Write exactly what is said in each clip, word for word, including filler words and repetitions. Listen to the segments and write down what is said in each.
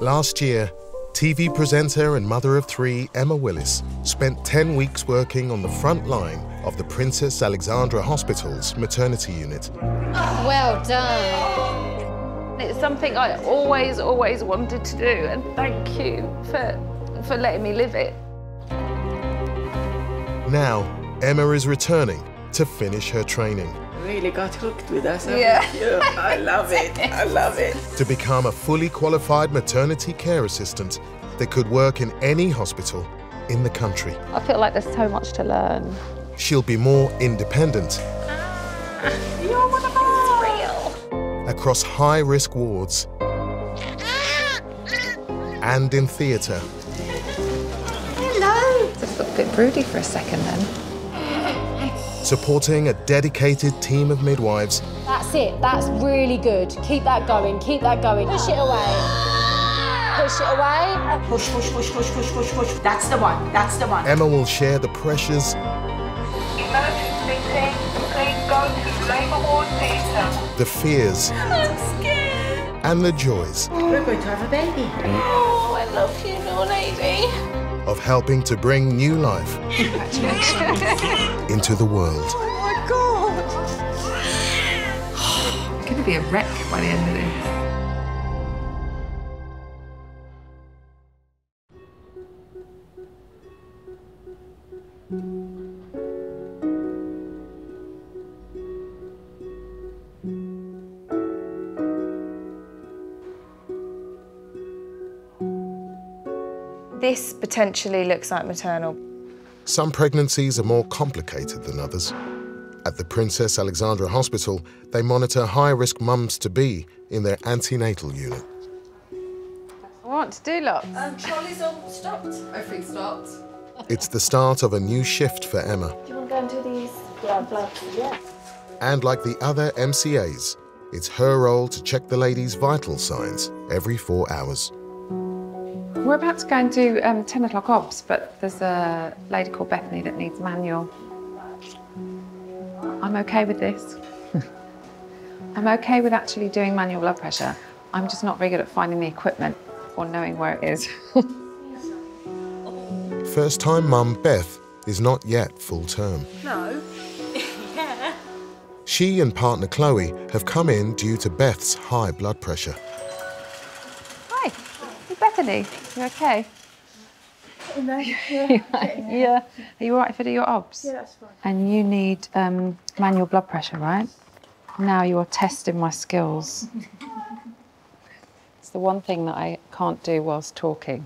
Last year, T V presenter and mother of three, Emma Willis, spent ten weeks working on the front line of the Princess Alexandra Hospital's maternity unit. Well done. It's something I always, always wanted to do, and thank you for, for letting me live it. Now, Emma is returning to finish her training. Really got hooked with us. Yeah. You? I love it. I love it. To become a fully qualified maternity care assistant that could work in any hospital in the country. I feel like there's so much to learn. She'll be more independent. Ah, you're one of us. It's real. Across high-risk wards. Ah. And in theatre. Hello. Just got a bit broody for a second then. Supporting a dedicated team of midwives. That's it, that's really good. Keep that going, keep that going. Push it away. Push it away. Push, push, push, push, push, push, push. That's the one, that's the one. Emma will share the pressures. Emergency team, please go to labour ward theatre. The fears. I'm scared. And the joys. We're going to have a baby. Oh, I love you, little lady. Of helping to bring new life into the world. Oh my God! I'm gonna be a wreck by the end of this. This potentially looks like maternal. Some pregnancies are more complicated than others. At the Princess Alexandra Hospital, they monitor high-risk mums-to-be in their antenatal unit. I want to do lots. Um, trolley's all stopped. Everything's stopped. It's the start of a new shift for Emma. Do you want to go and do these? Yeah, blood. Yeah. And like the other M C As, it's her role to check the lady's vital signs every four hours. We're about to go and do um, ten o'clock obs, but there's a lady called Bethany that needs manual. I'm OK with this. I'm OK with actually doing manual blood pressure. I'm just not very good at finding the equipment or knowing where it is. First-time mum Beth is not yet full-term. No. Yeah. She and partner Chloe have come in due to Beth's high blood pressure. Bethany, you okay? No, yeah. Yeah. Are you all right if I do your obs? Yeah, that's fine. And you need um, manual blood pressure, right? Now you're testing my skills. It's the one thing that I can't do whilst talking.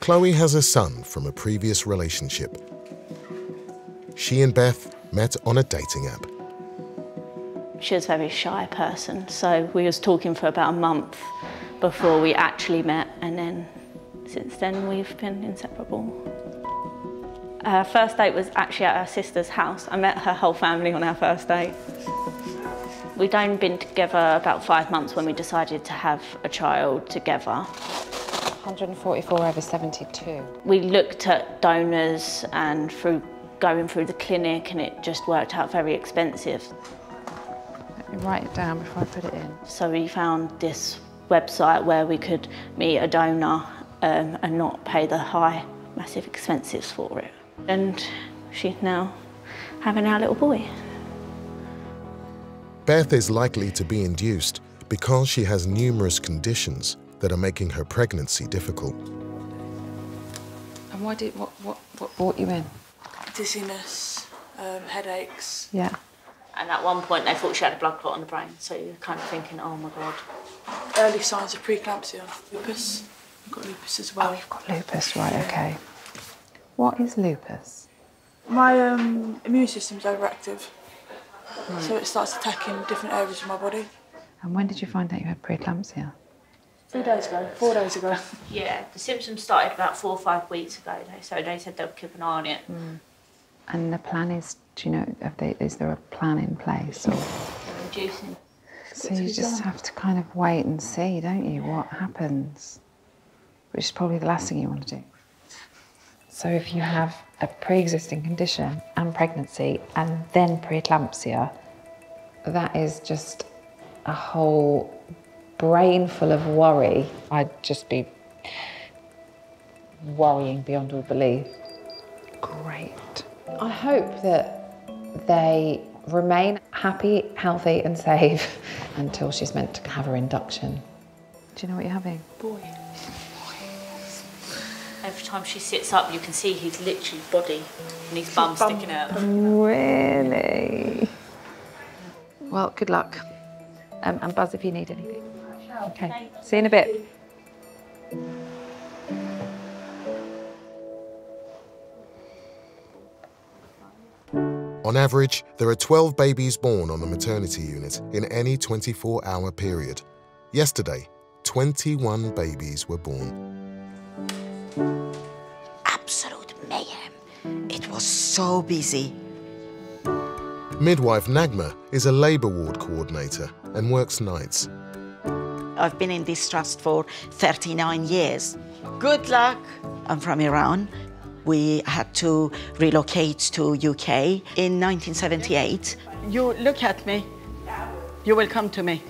Chloe has a son from a previous relationship. She and Beth met on a dating app. She was a very shy person, so we was talking for about a month before we actually met, and then since then we've been inseparable. Our first date was actually at our sister's house. I met her whole family on our first date. We'd only been together about five months when we decided to have a child together. one hundred forty-four over seventy-two. We looked at donors and through going through the clinic, and it just worked out very expensive. Let me write it down before I put it in. So we found this website where we could meet a donor um, and not pay the high, massive expenses for it. And she's now having our little boy. Beth is likely to be induced because she has numerous conditions that are making her pregnancy difficult. And why did what what what brought you in? Dizziness, um, headaches. Yeah. And at one point they thought she had a blood clot on the brain, so you're kind of thinking, oh my God. Early signs of preeclampsia, lupus. We've got lupus as well. Oh, you've got lupus, right, okay. What is lupus? My um, immune system's overactive, right. So it starts attacking different areas of my body. And when did you find out you had preeclampsia? Three days ago, four days ago. Yeah, the symptoms started about four or five weeks ago, so they said they'll keep an eye on it. Mm. And the plan is, do you know, have they, is there a plan in place? Or? They're inducing. So you just have to kind of wait and see, don't you, what happens? Which is probably the last thing you want to do. So if you have a pre-existing condition and pregnancy and then preeclampsia, that is just a whole brain full of worry. I'd just be worrying beyond all belief. Great. I hope that they remain happy, healthy and safe until she's meant to have her induction. Do you know what you're having? Boy. Every time she sits up, you can see his literally body and his bum, bum sticking out. Really? Well, good luck. Um, and buzz if you need anything. Okay. Okay. See you in a bit. On average, there are twelve babies born on the maternity unit in any twenty-four hour period. Yesterday, twenty-one babies were born. Absolute mayhem. It was so busy. Midwife Naghmeh is a labour ward coordinator and works nights. I've been in this trust for thirty-nine years. Good luck. I'm from Iran. We had to relocate to U K in nineteen seventy-eight. You look at me. You will come to me.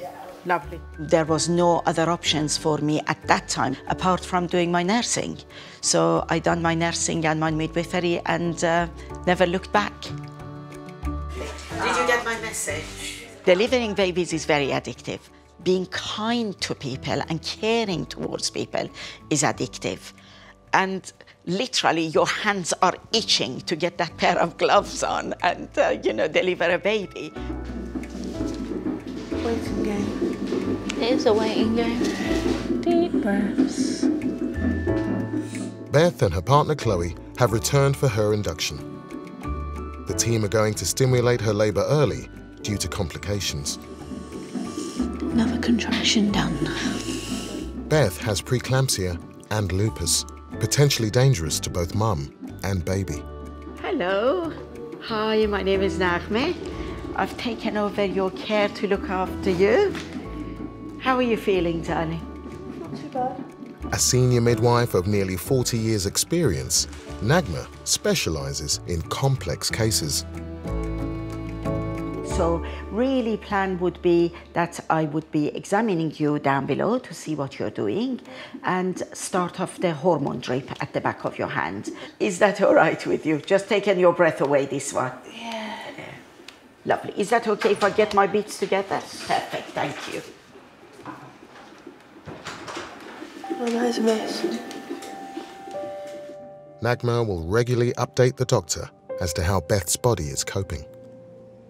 Lovely. There was no other options for me at that time, apart from doing my nursing. So I done my nursing and my midwifery and uh, never looked back. Did you get my message? Delivering babies is very addictive. Being kind to people and caring towards people is addictive. And literally your hands are itching to get that pair of gloves on and, uh, you know, deliver a baby. Waiting game. It is a waiting game. Deep breaths. Beth and her partner Chloe have returned for her induction. The team are going to stimulate her labour early due to complications. Another contraction done. Beth has preeclampsia and lupus, potentially dangerous to both mum and baby. Hello. Hi, my name is Naghmeh. I've taken over your care to look after you. How are you feeling, darling? Not too bad. A senior midwife of nearly forty years' experience, Naghmeh specialises in complex cases. So, really, plan would be that I would be examining you down below to see what you're doing and start off the hormone drip at the back of your hand. Is that all right with you? Just taking your breath away, this one. Yeah. Lovely. Is that okay if I get my beats together? Perfect, thank you. Well, that's a mess. Naghmeh will regularly update the doctor as to how Beth's body is coping.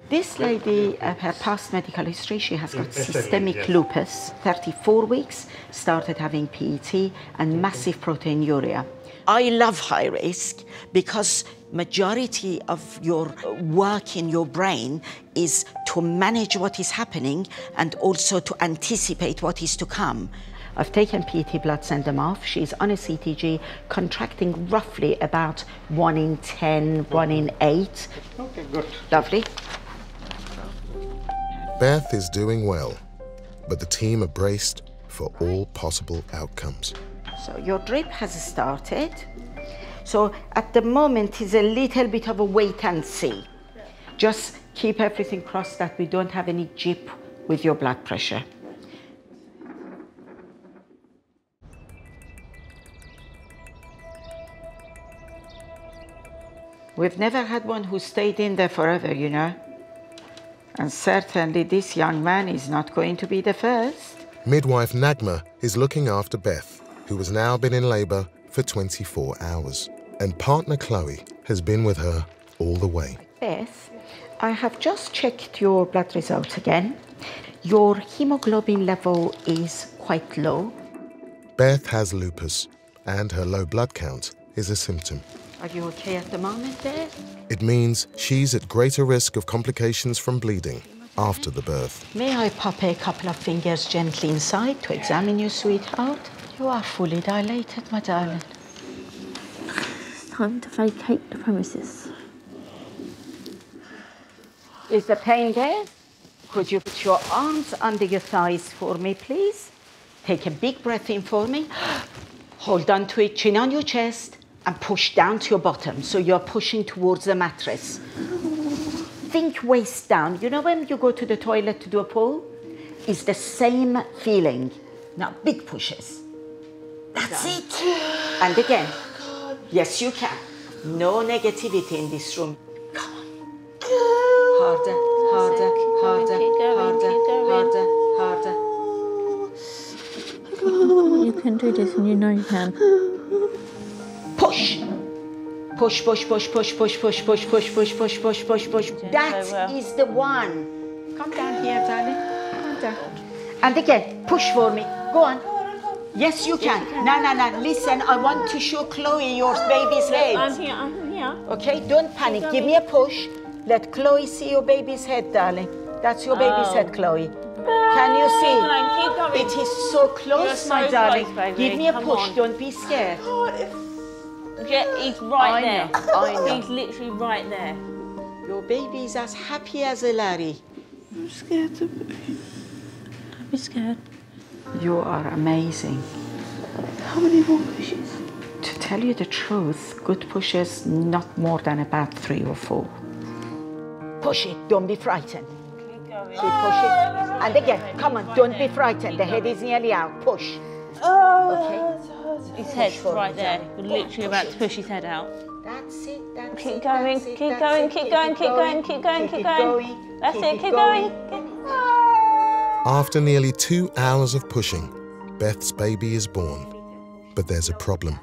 This lady, uh, her past medical history, she has got systemic lupus, thirty-four weeks, started having P E T and massive proteinuria. I love high risk because majority of your work in your brain is to manage what is happening and also to anticipate what is to come. I've taken P E T blood, sent them off. She's on a C T G, contracting roughly about one in ten, one in eight. Okay, good. Lovely. Beth is doing well, but the team are braced for all possible outcomes. So your drip has started. So at the moment, it's a little bit of a wait and see. Just keep everything crossed that we don't have any jip with your blood pressure. We've never had one who stayed in there forever, you know. And certainly this young man is not going to be the first. Midwife Naghmeh is looking after Beth, who has now been in labour for twenty-four hours. And partner Chloe has been with her all the way. Beth, I have just checked your blood results again. Your hemoglobin level is quite low. Beth has lupus, and her low blood count is a symptom. Are you okay at the moment, Beth? It means she's at greater risk of complications from bleeding after the birth. May I pop a couple of fingers gently inside to examine you, sweetheart? You are fully dilated, my darling. It's time to vacate the premises. Is the pain there? Could you put your arms under your thighs for me, please? Take a big breath in for me. Hold on to it, chin on your chest. And push down to your bottom, so you're pushing towards the mattress. Think waist down. You know when you go to the toilet to do a pull? is the same feeling. Now, big pushes. That's done. It. And again. God. Yes, you can. No negativity in this room. Come on. Harder, harder, harder, harder, harder, harder. You can do this, and you know you can. Push. Push, push, push, push, push, push, push, push, push, push, push, push, push. That is the one. Come down here, darling. Come down. And again, push for me. Go on. Yes, you can. No, no, no. Listen, I want to show Chloe your baby's head. I'm here. I'm here. Okay, don't panic. Give me a push. Let Chloe see your baby's head, darling. That's your baby's head, Chloe. Can you see? It is so close, my darling. Give me a push. Don't be scared. Yeah, he's right there. I know. He's literally right there. Your baby is as happy as a Larry. I'm scared to be. Don't be scared. You are amazing. How many more pushes? To tell you the truth, good pushes, not more than about three or four. Push it. Don't be frightened. Keep going. Keep pushing. And again, come on. Don't be frightened. The head is nearly out. Push. Okay. His head's right there. We're literally about to push his head out. That's it, that's it. Keep going, keep going, keep going, keep going, keep going, keep going. That's it, keep going. After nearly two hours of pushing, Beth's baby is born. But there's a problem.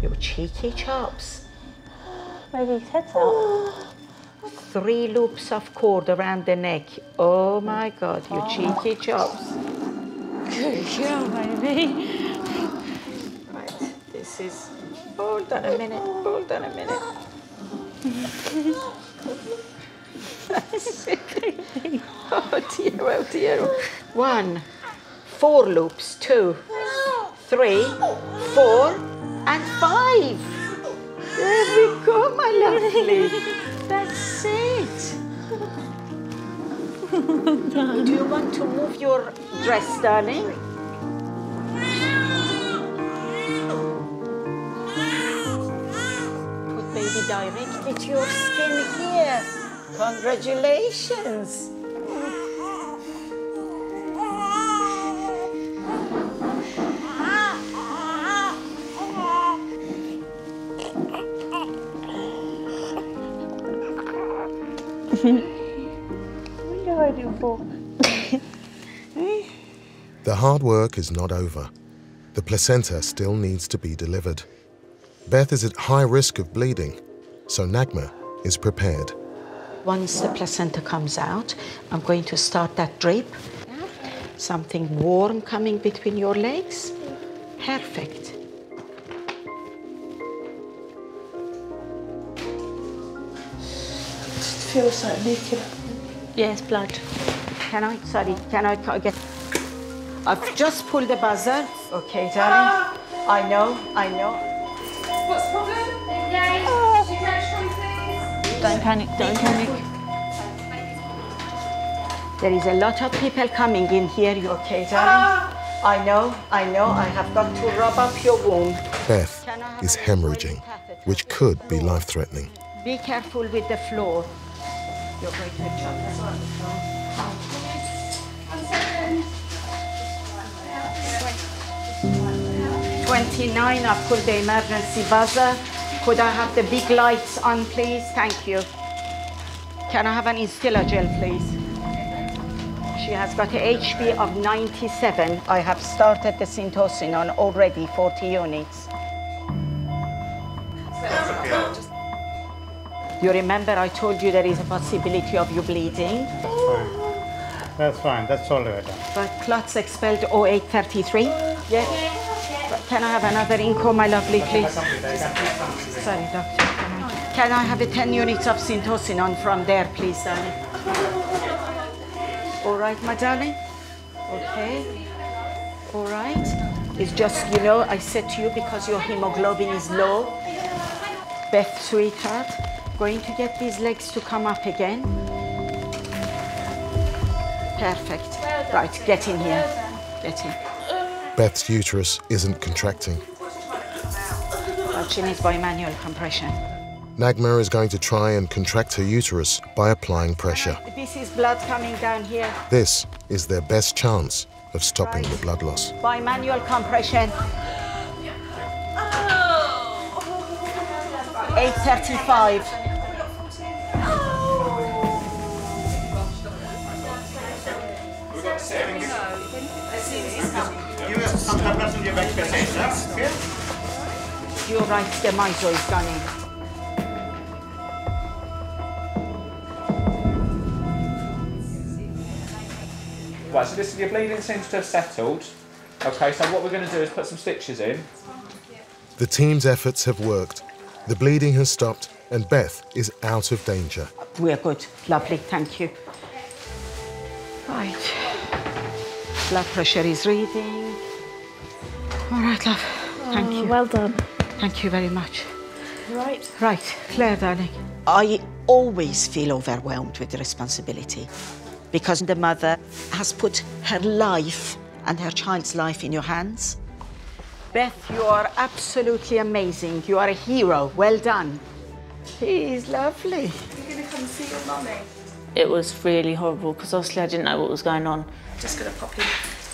Your cheeky chops. Maybe his head's out. Three loops of cord around the neck. Oh my God, your cheeky chops. Good girl, baby. This is, hold on a minute, hold on a minute. That's so creepy. Oh dear, oh dear. One, four loops, two, three, four, and five. There we go, my lovely. That's it. Do you want to move your dress, darling? Direct it to your skin here. Congratulations. What are you hiding for? The hard work is not over. The placenta still needs to be delivered. Beth is at high risk of bleeding. So Naghmeh is prepared. Once the placenta comes out, I'm going to start that drape. Something warm coming between your legs. Perfect. It feels like leaking. Yes, blood. Can I? Sorry, can I get... I've just pulled the buzzer. Okay, darling. I know, I know. What's the problem? Don't panic, don't panic. There is a lot of people coming in here. You okay, darling? I know, I know, I have got to rub up your womb. Beth is hemorrhaging, which could be life-threatening. Be careful with the floor. You're going to jump as well. twenty-nine, I've pulled the emergency buzzer. Could I have the big lights on, please? Thank you. Can I have an Instilla gel, please? She has got an H B of ninety-seven. I have started the syntocinon already, forty units. You remember I told you there is a possibility of you bleeding? That's fine. That's fine. That's all right. But clots expelled oh eight thirty-three? Yeah. Can I have another inco, my lovely, please? Sorry, doctor. Can I have a ten units of syntocinon from there, please, darling? All right, my darling? Okay. All right. It's just, you know, I said to you because your hemoglobin is low. Beth, sweetheart, going to get these legs to come up again. Perfect. Right, get in here. Get in. Beth's uterus isn't contracting. But she needs bimanual compression. Naghmeh is going to try and contract her uterus by applying pressure. This is blood coming down here. This is their best chance of stopping right. the blood loss. Bimanual compression. eight thirty-five. You're right, the miso is coming. Right, so this, your bleeding seems to have settled. Okay, so what we're going to do is put some stitches in. The team's efforts have worked. The bleeding has stopped and Beth is out of danger. We're good. Lovely, thank you. Right. Blood pressure is reading. All right, love. Thank oh, you. Well done. Thank you very much. Right. Right. Claire, darling. I always feel overwhelmed with the responsibility because the mother has put her life and her child's life in your hands. Beth, you are absolutely amazing. You are a hero. Well done. She is lovely. You're going to come see your mummy? It was really horrible because obviously I didn't know what was going on. Just going to pop in.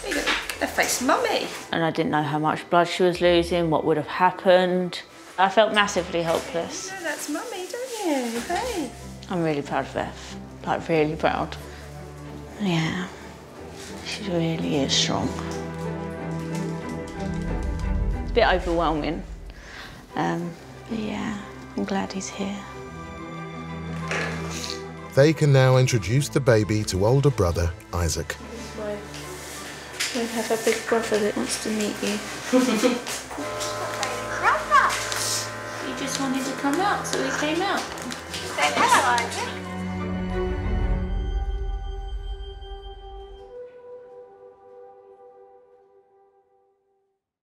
There you go. Her face, mummy. And I didn't know how much blood she was losing, what would have happened. I felt massively helpless. You know that's mummy, don't you? Hey. I'm really proud of Beth. Like, really proud. Yeah. She really is strong. Bit overwhelming, um, but yeah, I'm glad he's here. They can now introduce the baby to older brother Isaac. We have a big brother that wants to meet you. He just wanted to come out, so he came out.